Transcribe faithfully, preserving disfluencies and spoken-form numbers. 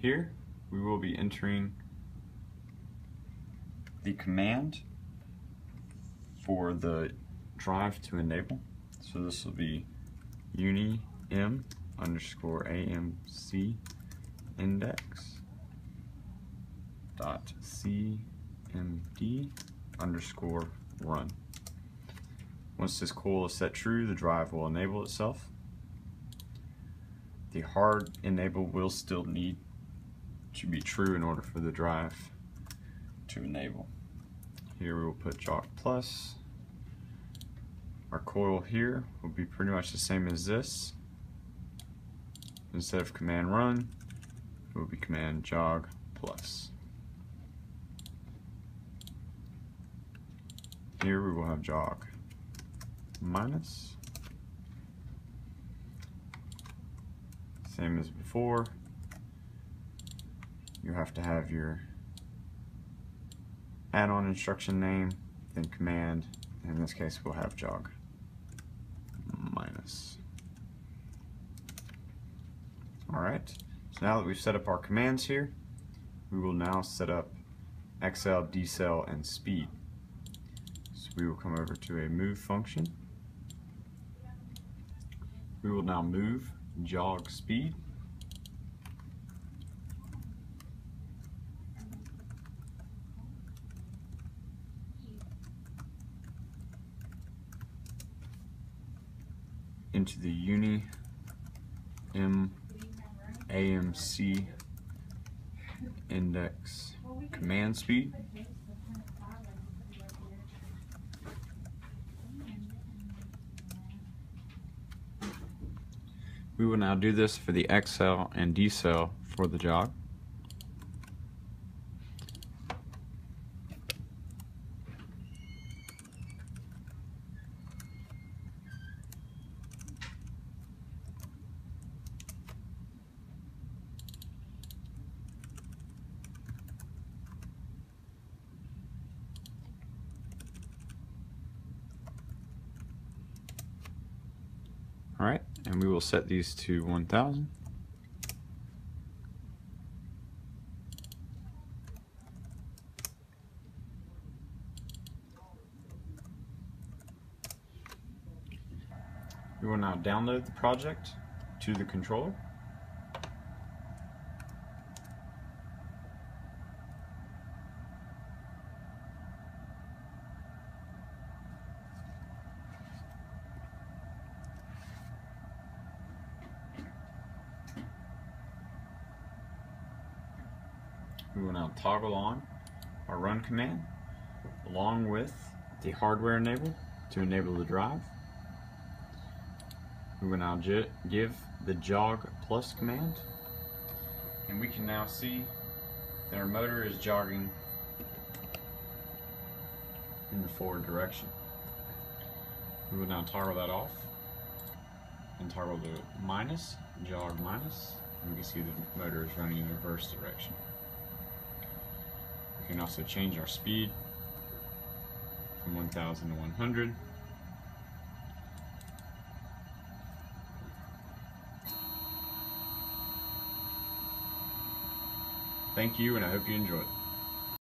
Here we will be entering the command for the drive to enable. So this will be unim underscore amc index dot cmd underscore run. Once this coil is set true, the drive will enable itself. The hard enable will still need to be true in order for the drive to enable. Here we will put jog plus. Our coil here will be pretty much the same as this. Instead of command run, it will be command jog plus. Here we will have jog minus. Same as before, you have to have your add-on instruction name, then command, and in this case we'll have jog minus. Alright, so now that we've set up our commands here, we will now set up X-cell, D-cell, and speed. So we will come over to a move function. We will now move jog speed into the uni m amc index command speed. We will now do this for the X-cell and D-cell for the jog. All right, and we will set these to one thousand. We will now download the project to the controller. We will now toggle on our run command along with the hardware enable to enable the drive. We will now give the jog plus command, and we can now see that our motor is jogging in the forward direction. We will now toggle that off and toggle the minus, jog minus, and we can see the motor is running in the reverse direction. We can also change our speed from one thousand to one hundred. Thank you, and I hope you enjoyed.